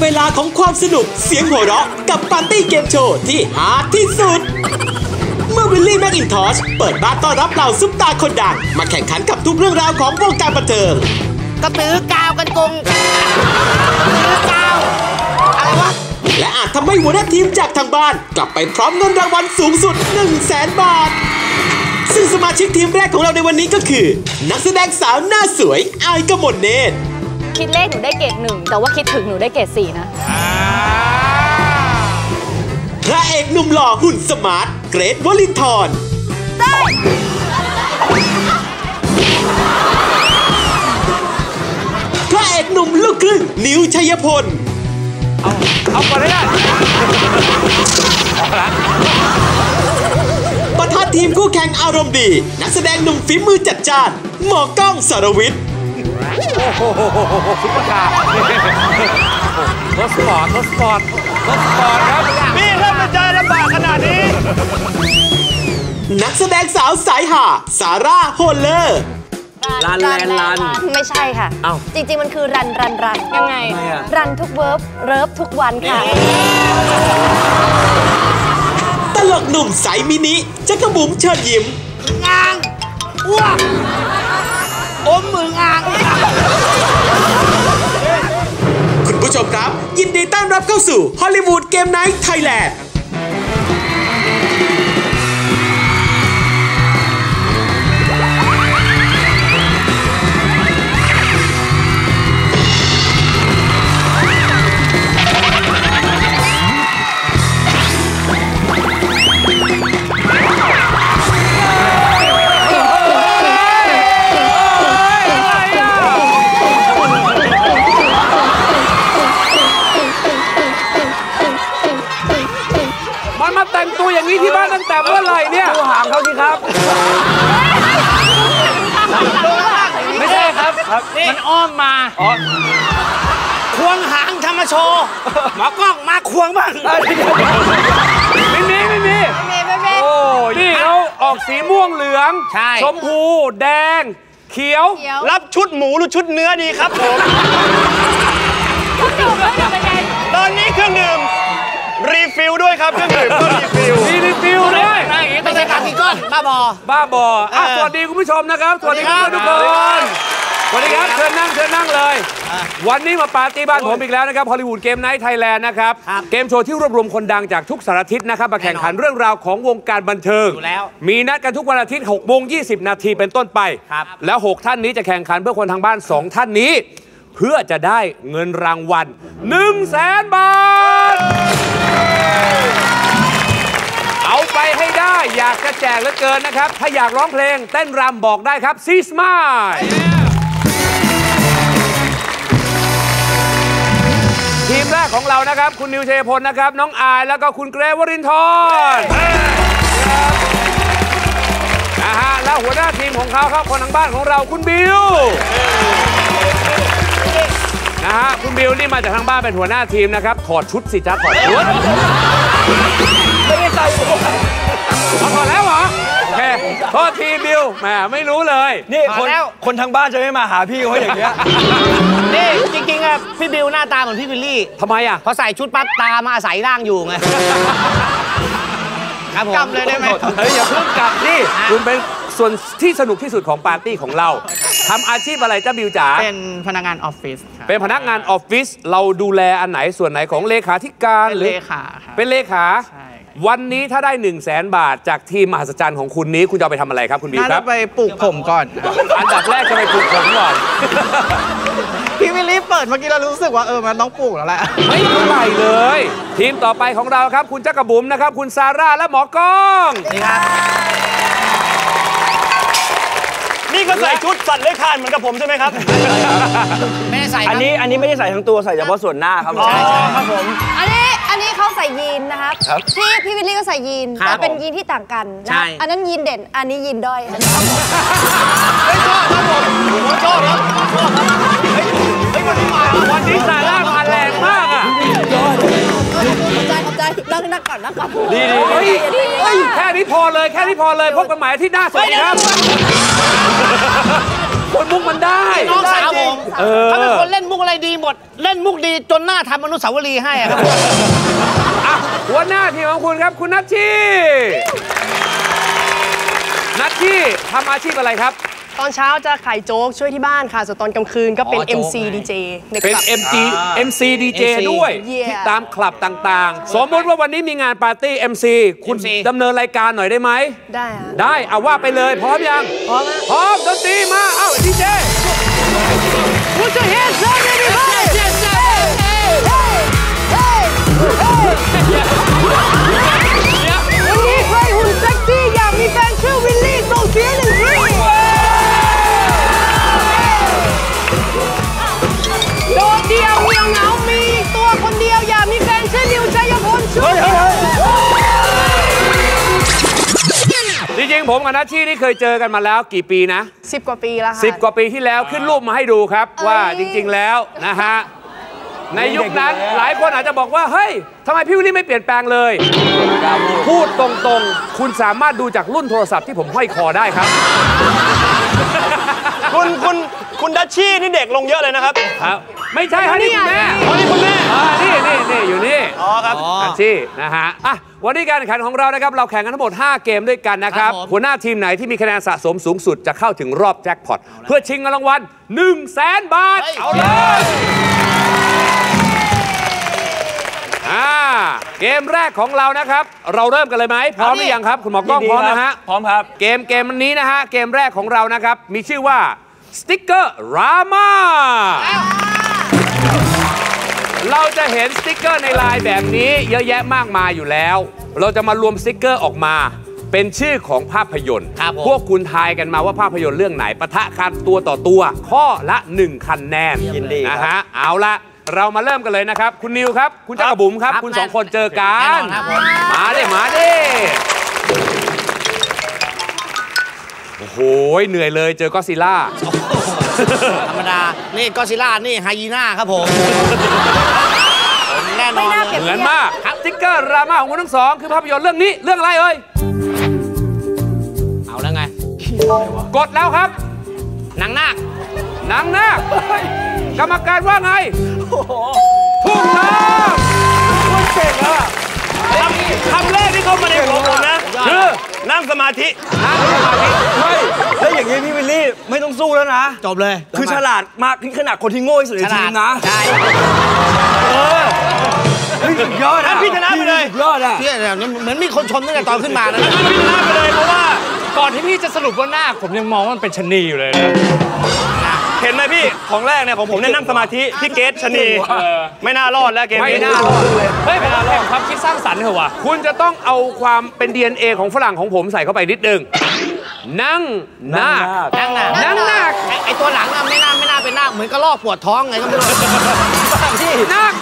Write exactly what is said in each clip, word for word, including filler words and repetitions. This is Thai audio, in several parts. เวลาของความสนุกเสียงหัวเราะกับปาร์ตี้เกมโชว์ที่ฮาที่สุดเมื่อวิลลี่แมคอินทอชเปิดบ้านต้อนรับเหล่าซุปตาคนดังมาแข่งขันกับทุกเรื่องราวของวงการบันเทิงกระตือกาวกันกงตือกาวอะไรวะและอาจทำให้หัวหน้าทีมจากทางบ้านกลับไปพร้อมเงินรางวัลสูงสุด หนึ่งแสนบาทซึ่งสมาชิกทีมแรกของเราในวันนี้ก็คือนักแสดงสาวหน้าสวยอายกมลเนตรคิดเลขหนูได้เกรดหนึ่งแต่ว่าคิดถึงหนูได้เกรดสี่นะพระเอกหนุ่มหล่อหุ่นสมาร์ทเกรทวลินทรพระเอกหนุ่มลูกครึ่งนิวชัยพลเอาเอาไปได้ประธานทีมคู่แข่งอารมณ์ดีนักแสดงหนุ่มฝีมือจัดจ้านหมอก้องสรวิทย์โอ้โหซุปเปอร์คาร์รถสปอร์ตรถสปอร์ตรถสปอร์ตครับพี่เริ่มจะเจอลำบากขนาดนี้นักแสดงสาวสายหาซาร่าโฮลเลอร์รันแลนรันไม่ใช่ค่ะจริงๆมันคือรันรันรันยังไงรันทุกเวิร์บเริฟทุกวันค่ะตลกหนุ่มสายมินิจักรบุ๋มเชิญยิ้มงางอ้วกอมมืองางคุณผู้ชมครับยินดีต้อนรับเข้าสู่ฮอลลีวูดเกมไนท์ไทยแลนด์ที่บ้านตั้งแต่เมื่อไหร่เนี่ยดูหางเขาสิครับไม่ใช่ครับมันอ้อมมาควงหางธรรมโชว์หมอกล้องมาควงบ้างไม่มีไม่มีโอ้ยนี่เขาออกสีม่วงเหลืองชมพูแดงเขียวรับชุดหมูหรือชุดเนื้อดีครับผมตอนนี้เครื่องดื่มรีฟิลด้วยครับเครื่องดื่มก็รีฟิลมีรีฟิลด้วยไม่ใช่ปาร์ตี้ก้อนบ้าบอบ้าบอสวัสดีคุณผู้ชมนะครับสวัสดีครับทุกคนสวัสดีครับเชิญนั่งเชิญนั่งเลยวันนี้มาปาร์ตี้บ้านผมอีกแล้วนะครับฮอลลีวูดเกมไนท์ไทยแลนด์นะครับเกมโชว์ที่รวบรวมคนดังจากทุกสารทิศนะครับมาแข่งขันเรื่องราวของวงการบันเทิงมีนัดกันทุกวันอาทิตย์หกโมงยี่สิบนาทีเป็นต้นไปแล้วหกท่านนี้จะแข่งขันเพื่อคนทางบ้านสองท่านนี้เพื่อจะได้เงินรางวัล หนึ่งแสนบาทเอาไปให้ได้อยากจะแจกเหลือเกินนะครับถ้าอยากร้องเพลงเต้นรำบอกได้ครับซีสมายทีมแรกของเรานะครับคุณนิวชัยพลนะครับน้องอายแล้วก็คุณเกรทวรินทร์นะฮะแล้วหัวหน้าทีมของเขาครับคนทางบ้านของเราคุณบิวนะฮะคุณบิวนี่มาจากทางบ้านเป็นหัวหน้าทีมนะครับถอดชุดสิจ้าถอดชุดไม่ได้ใส่ผมถอดแล้วเหรอโอเคถอดทีบิวแหมไม่รู้เลยนี่คนคนทางบ้านจะไม่มาหาพี่เขาอย่างเงี้ยนี่จริงๆอ่ะพี่บิวหน้าตาเหมือนพี่วิลลี่ทำไมอ่ะเขาใส่ชุดปั๊บตามาอาศัยร่างอยู่ไงกลับเลยได้ไหมเฮ้ยอย่าเพิ่งกลับนี่คุณเป็นส่วนที่สนุกที่สุดของปาร์ตี้ของเราทำอาชีพอะไรจ้าบิวจ๋าเป็นพนักงานออฟฟิศเป็นพนักงานออฟฟิศเราดูแลอันไหนส่วนไหนของเลขาธิการหรือเลขาเป็นเลขาวันนี้ถ้าได้หนึ่งแสนบาทจากทีมมหัศจรรย์ของคุณนี้คุณจะไปทำอะไรครับคุณบิวครับจะไปปลูกผมก่อนอันดับแรกจะไปปลูกผมก่อนพี่วิลลี่เปิดเมื่อกี้เรารู้สึกว่าเออมันต้องปลูกแล้วแหละไม่เท่าไหร่เลยทีมต่อไปของเราครับคุณจักรบุ๋มนะครับคุณซาร่าและหมอกล้องนี่นี่ก็ใส่ชุดสัตว์เลื้อยคลานเหมือนกับผมใช่ไหมครับไม่ได้ใส่อันนี้อันนี้ไม่ได้ใส่ทั้งตัวใส่เฉพาะส่วนหน้าครับใช่ครับผมอันนี้อันนี้เขาใส่ยีนนะครับพี่พี่วิลลี่ก็ใส่ยีนแต่เป็นยีนที่ต่างกันนะอันนั้นยีนเด่นอันนี้ยีนด้อยไม่ชอบครับผมไม่ชอบครับไอ้วันนี้มาวันนี้ซาร่ามาแรงมากอ่ะนั่งนั่งก่อนนั่งก่อนดีดีแค่นี้พอเลยแค่นี้พอเลยพบกันใหม่ที่หน้าสดครับ คนมุกมันได้น้องสาวผมเขาเป็นคนเล่นมุกอะไรดีหมดเล่นมุกดีจนหน้าทำอนุสาวรีย์ให้ครับหัวหน้าทีมของคุณครับคุณนัทชี่นัทชี่ทำอาชีพอะไรครับตอนเช้าจะขายโจ๊กช่วยที่บ้านค่ะส่วนตอนกลางคืนก็เป็น เอ็ม ซี ดี เจ เป็น เอ็ม ซี ดี เจ ด้วยตามคลับต่างๆสมมติว่าวันนี้มีงานปาร์ตี้ เอ็ม ซี คุณดำเนินรายการหน่อยได้ไหมได้ได้เอาว่าไปเลยพร้อมยังพร้อมพร้อมดนตรีมาเอ้า ดี เจ Put your hands up everybodyวันนี้ใครหุ่นเซ็กซี่อยากมีแฟนชื่อวิลลี่ส่งเสียงหนึ่งทีโดดเดี่ยวเงียบเหงามีตัวคนเดียวอย่ามีแฟนชื่อนิวชัยพลช่วยจริงๆผมกับนัทชี่นี่เคยเจอกันมาแล้วกี่ปีนะสิบกว่าปีแล้วค่ะสิบกว่าปีที่แล้วขึ้นรูปมาให้ดูครับว่าจริงๆแล้วนะฮะในยุคนั้นหลายคนอาจจะบอกว่าเฮ้ยทำไมพี่วิลลี่ไม่เปลี่ยนแปลงเลยพูดตรงๆคุณสามารถดูจากรุ่นโทรศัพท์ที่ผมห้อยคอได้ครับคุณคุณคุณดัชชี่นี่เด็กลงเยอะเลยนะครับครับไม่ใช่ฮะนี่คุณแม่นี่คุณแม่นี่นี่นี่อยู่นี่อ๋อครับดัชชี่นะฮะอ่ะวันนี้การแข่งขันของเรานะครับเราแข่งกันทั้งหมดห้าเกมด้วยกันนะครับหัวหน้าทีมไหนที่มีคะแนนสะสมสูงสุดจะเข้าถึงรอบแจ็คพอตเพื่อชิงเงินรางวัลหนึ่งแสนบาทเอาเลยเกมแรกของเรานะครับเราเริ่มกันเลยไหมพร้อมหรือยังครับคุณหมอกล้องพร้อมนะฮะพร้อมครับเกมเกมนี้นะฮะเกมแรกของเรานะครับมีชื่อว่าสติ๊กเกอร์รามาเราจะเห็นสติ๊กเกอร์ในไลน์แบบนี้เยอะแยะมากมายอยู่แล้วเราจะมารวมสติ๊กเกอร์ออกมาเป็นชื่อของภาพยนตร์พวกคุณทายกันมาว่าภาพยนตร์เรื่องไหนปะทะกันตัวต่อตัวข้อละหนึ่งคะแนนนะฮะเอาละเรามาเริ่มกันเลยนะครับคุณนิวครับคุณจักรบุ๋มครับคุณสองคนเจอกันมาดิมาดิโอ้โหเหนื่อยเลยเจอก็ซิล่าธรรมดานี่ก็ซิล่านี่ไฮยีน่าครับผมแน่นอนเหมือนมากสติ๊กเกอร์รามาของคุณทั้งสองคือภาพยนตร์เรื่องนี้เรื่องอะไรเอ่ยเอาแล้วไงกดแล้วครับนางนาคนางนาคกรรมการว่าไงถูกต้องมันเจ๋งอ่ะคำแรกที่เขามาในหัวผมนะคือนั่งสมาธินั่งสมาธิเฮ้ยแล้วอย่างนี้พี่วิลลี่ไม่ต้องสู้แล้วนะจบเลยคือฉลาดมากขนาดคนที่โง่ที่สุดในทีมนะใช่เออยอดนะพี่ชนะไปเลยยอดอ่ะเนี่ยเหมือนมีคนชมตั้งแต่ตอนขึ้นมานะพี่ชนะไปเลยเพราะว่าก่อนที่พี่จะสรุปว่าหน้าผมยังมองว่ามันเป็นชะนีอยู่เลยเห็นไหมพี่ของแรกเนี่ยของผมเนี่ยนั่งสมาธิพี่เกตชนีไม่น่ารอดแล้วเกมไม่น่ารอดเลยเฮ้ยไม่น่ารอดความคิดสร้างสรรค์เหรอวะคุณจะต้องเอาความเป็น ดี เอ็น เอ ของฝรั่งของผมใส่เข้าไปนิดนึงนั่งหน้านั่งหน้านั่งหน้าไอตัวหลังน่ะไม่น่าไม่น่าเป็นหน้าเหมือนกระรอกปวดท้องไงก็ไม่รู้พี่นั่ง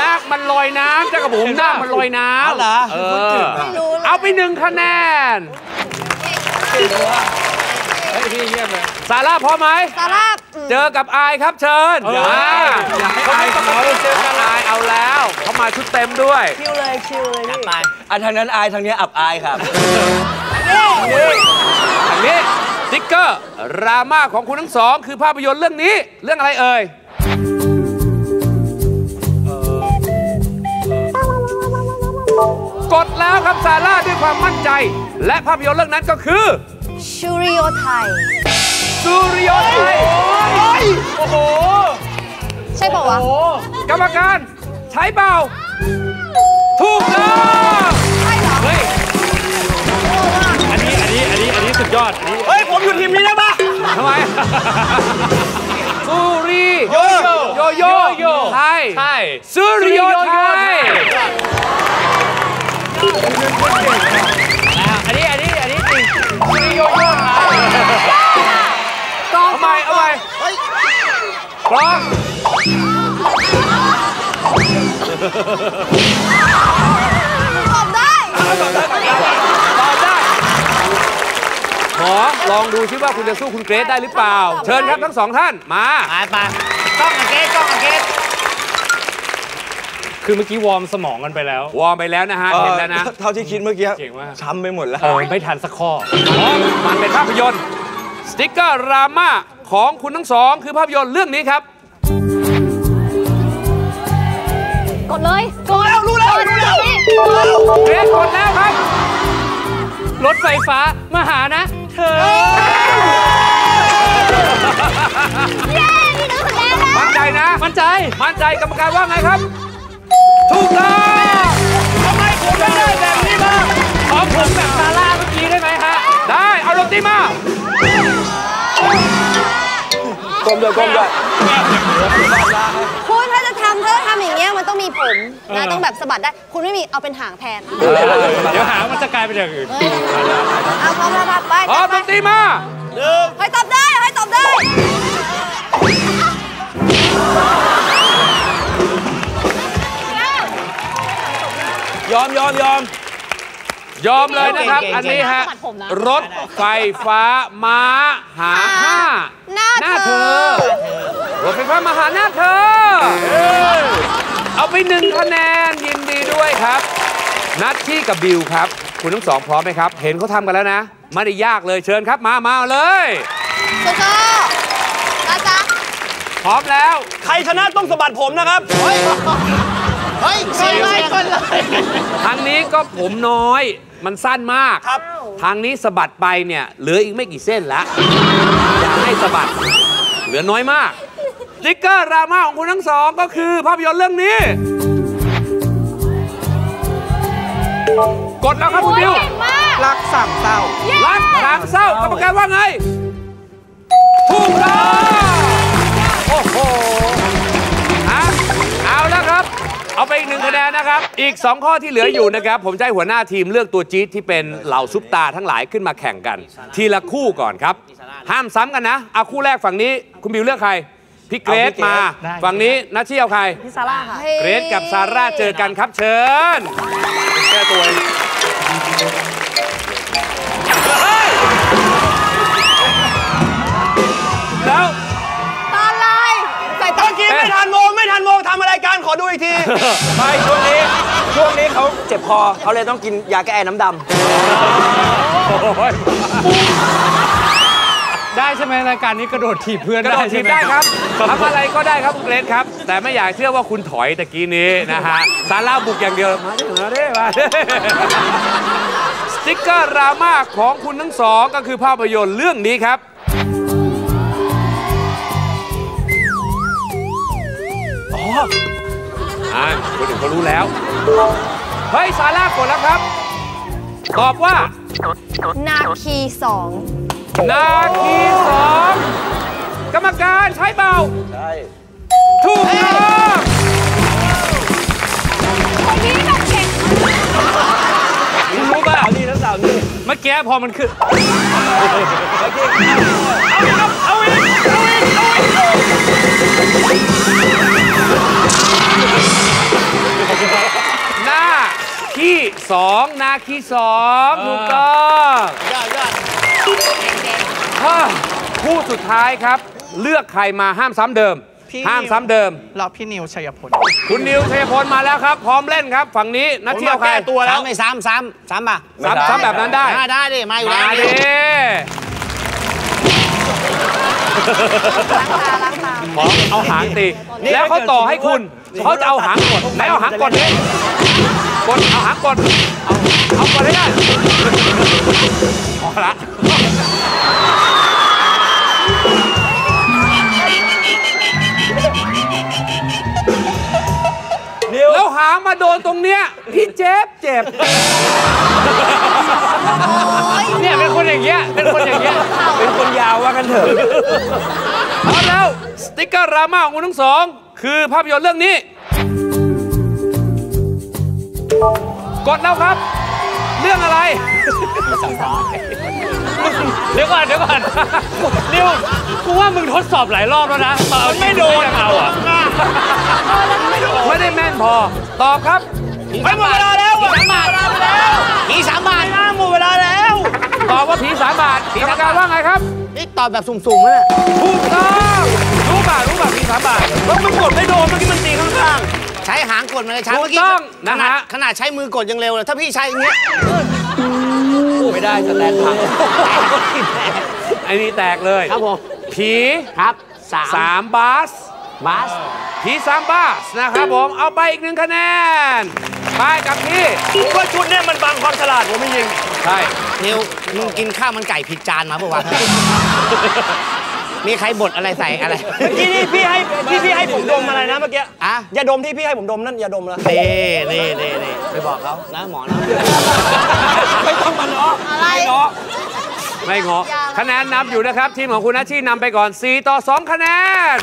นาคมันลอยน้ำจ้ากระผมนาคมันลอยน้ำเหรอเอาไปหนึ่งคะแนนซาร่าพร้อมไหมซาร่าเจอกับอายครับเชิญอยากให้อายขอเจอกับอายเอาแล้วเขามาชุดเต็มด้วยชิวเลยชิวเลยนี่อันทางนั้นอายทางนี้อับอายครับอันนี้สติ๊กเกอร์รามาของคุณทั้งสองคือภาพยนตร์เรื่องนี้เรื่องอะไรเอ่ยกดแล้วครับซาร่าด้วยความมั่นใจและภาพยนตร์เรื่องนั้นก็คือสุริโยไทยสุริโยไทยโอ้โหใช่เปล่าวะกรรมการใช้เปล่าถูกแล้วเฮ้ยอันนี้อันนี้อันนี้อันนี้สุดยอดเฮ้ยผมอยู่ทีมนี้ได้ปะทำไมสุริโยโยโยโยไทยใช่สุริโยไทยอันนี้อันนี้อันนี้จริงสุริโยโย่เอาใหม่เอาใหม่พร้อมตอบได้ตอบได้ตอบได้ขอลองดูซิว่าคุณจะสู้คุณเกรซได้หรือเปล่าเชิญครับทั้งสองท่านมามาต้องเกรซต้องเกรซคือเมื่อกี้วอร์มสมองกันไปแล้ววอร์มไปแล้วนะฮะเห็นแล้วนะเท่าที่คิดเมื่อกี้ช้ำไปหมดแล้วไม่ทันสักข้อมันเป็นภาพยนตร์ สติ๊กเกอร์ราม่าของคุณทั้งสองคือภาพยนตร์เรื่องนี้ครับกดเลยกดแล้วรู้แล้วรู้แล้วเบ๊กกดแล้วครับรถไฟฟ้ามาหานะเธอมั่นใจนะมั่นใจมั่นใจกรรมการว่าไงครับถูกต้องทำไมผมไม่ได้แบบนี้บ้างขอผมแบบซาร่าเมื่อกี้ได้ไหมฮะได้เอาลงที่มาก้มด้วยก้มด้วยคุณถ้าจะทำถ้าจะทำอย่างเงี้ยมันต้องมีผมนะต้องแบบสะบัดได้คุณไม่มีเอาเป็นหางแทนเดี๋ยวหางมันจะกลายเป็นอย่างอื่นเอาพร้อมแล้วครับไปพร้อมลงที่มาหนึ่งให้ตอบได้ให้ตอบได้ยอมยอมยอมยอมเลยนะครับอันนี้ฮะรถไฟฟ้ามาหาห้าหน้าเธอรถไฟฟ้ามาหาหน้าเธอเอาไปหนึ่งคะแนนยินดีด้วยครับนัทที่กับบิวครับคุณทั้งสองพร้อมไหมครับเห็นเขาทำกันแล้วนะไม่ได้ยากเลยเชิญครับมามาเลยโจโจนะจ๊ะพร้อมแล้วใครชนะต้องสะบัดผมนะครับเฮ้ยไม่ไม่คนเลยทางนี้ก็ผมน้อยมันสั้นมากครับทางนี้สะบัดไปเนี่ยเหลืออีกไม่กี่เส้นละอยากให้สะบัดเหลือน้อยมากสติ๊กเกอร์ราม่าของคุณทั้งสองก็คือภาพยนตร์เรื่องนี้กดแล้วครับคุณบิวรักสามเศร้ารักสามเศร้ากรรมการว่าไงถูกต้องโอ้โหอ่ะเอาแล้วครับเอาไปอีกหนึ่งคะแนนนะครับอีกสองข้อที่เหลืออยู่นะครับผมจะให้หัวหน้าทีมเลือกตัวจี๊ดที่เป็นเหล่าซุปตาทั้งหลายขึ้นมาแข่งกันทีละคู่ก่อนครับห้ามซ้ำกันนะเอาคู่แรกฝั่งนี้คุณบิวเลือกใครพี่เกรซมาฝั่งนี้นัทเชี่ยวใครพี่ซาร่าค่ะเกรซกับซาร่าเจอกันครับเชิญแก้ตัวแล้วไม่ทันโมไม่ทันโมทำอะไรการขอดูอีกทีไปช่วงนี้ช่วงนี้เขาเจ็บคอเขาเลยต้องกินยาแก้ไอน้ำดำได้ใช่ไหมรายการนี้กระโดดถีบเพื่อนกระโดดถีบได้ครับทำอะไรก็ได้ครับเกรซครับแต่ไม่อยากเชื่อว่าคุณถอยตะกี้นี้นะฮะซาร่าบุกอย่างเดียวมาดิมาดิมาดิสติ๊กเกอร์ดราม่าของคุณทั้งสองก็คือภาพยนตร์เรื่องนี้ครับอ่าคนอื่นเขารู้แล้วเฮ้ยซาร่ากดแล้วครับตอบว่านาคีสองนาคีสองกรรมการใช้เบาใช่ถูกต้องคนนี้แบบเก่งรู้ป่ะนี่ทั้งสามนี่เมื่อกี้พอมันขึ้นเอาอีกเอาอีกเอาอีกเอาอีกหน้าขี้สองหน้าขี้สองถูกต้องคู่สุดท้ายครับเลือกใครมาห้ามซ้ำเดิมห้ามซ้ำเดิมรอพี่นิวชัยพลคุณนิวชัยพลมาแล้วครับพร้อมเล่นครับฝั่งนี้นัดเที่ยวใครตัวแล้วไม่ซ้ำซ้ำซ้ำป่ะซ้ำแบบนั้นได้ได้ดิมาอยู่แล้วพร้อมเอาหางตีแล้วเขาต่อให้คุณเขาจะเอาหางกดแล้วเอาหางกดเลยกดเอาหางกดเอาเอากดให้ได้พอละแล้วหางมาโดนตรงเนี้ยพี่เจ็บเจ็บเนี่ยเป็นคนอย่างเงี้ยเป็นคนอย่างเงี้ยเป็นคนยาวว่ากันเถอะเอาแล้วสติ๊กเกอร์ราม่าของคุณทั้งสองคือภาพยนตร์เรื่องนี้กดแล้วครับเรื่องอะไรเดี๋ยวก่อนเดี๋ยวก่อนนิวกูว่ามึงทดสอบหลายรอบแล้วนะมันไม่โดนเอาอ่ะไม่ได้แม่นพอตอบครับไม่หมดเวลาแล้วหมดเวลาแล้วผีสามบาทหมดเวลาแล้วตอบว่าผีสามบาทกรรมการว่าไงครับนี่ตอบแบบสุ่มๆเลยถูกต้องรู้ป่ะรู้ป่ะผีสามบาทแล้วมันกดไม่โดนเมื่อกี้มันตีข้างๆใช้หางกดมันเลยช้าเมื่อกี้นะฮะขนาดใช้มือกดยังเร็วเลยถ้าพี่ใช้อย่างเงี้ยไม่ได้สแตนทาง ไอ้นี่แตกเลยครับผมผีครับสามสามบาสบาสผีสามบาสนะครับผมเอาไปอีกหนึ่งคะแนนไปกับพี่ว่าชุดเนี่ยมันบังความฉลาดผมไม่ยิงใช่นิวมึงกินข้าวมันไก่ผิดจานมาเมื่อวานมีใครบดอะไรใส่อะไรเมื่อกี้นี่พี่ให้พี่พี่ให้ผมดมอะไรนะเมื่อกี้อ่ะอย่าดมที่พี่ให้ผมดมนั่นอย่าดมละเน่เน่เน่เน่ไปบอกเขานะหมอนะไม่ต้องมาเนาะอะไรเนาะไม่งอคะแนนนำอยู่นะครับทีมของคุณนัชชี่นำไปก่อนสี่ต่อสองคะแนน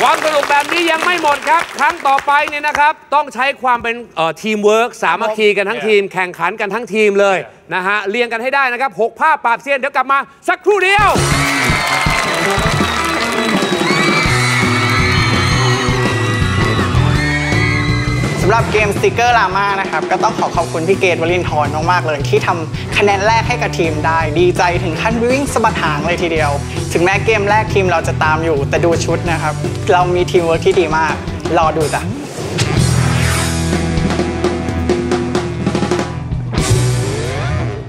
ความสนุกแบบนี้ยังไม่หมดครับครั้งต่อไปเนี่ยนะครับต้องใช้ความเป็นทีมเวิร์กสามัคคีกันทั้งทีมแข่งขันกันทั้งทีมเลยนะฮะเรียงกันให้ได้นะครับหกภาพปราบเซียนเดี๋ยวกลับมาสักครู่เดียวสำหรับเกมสติกเกอร์ลาม่านะครับก็ต้องขอขอบคุณพี่เกตวลินทร์มากๆเลยที่ทำคะแนนแรกให้กับทีมได้ดีใจถึงขั้นวิ่งสะบัดหางเลยทีเดียวถึงแม้เกมแรกทีมเราจะตามอยู่แต่ดูชุดนะครับเรามีทีมเวิร์คที่ดีมากรอดูจ้ะ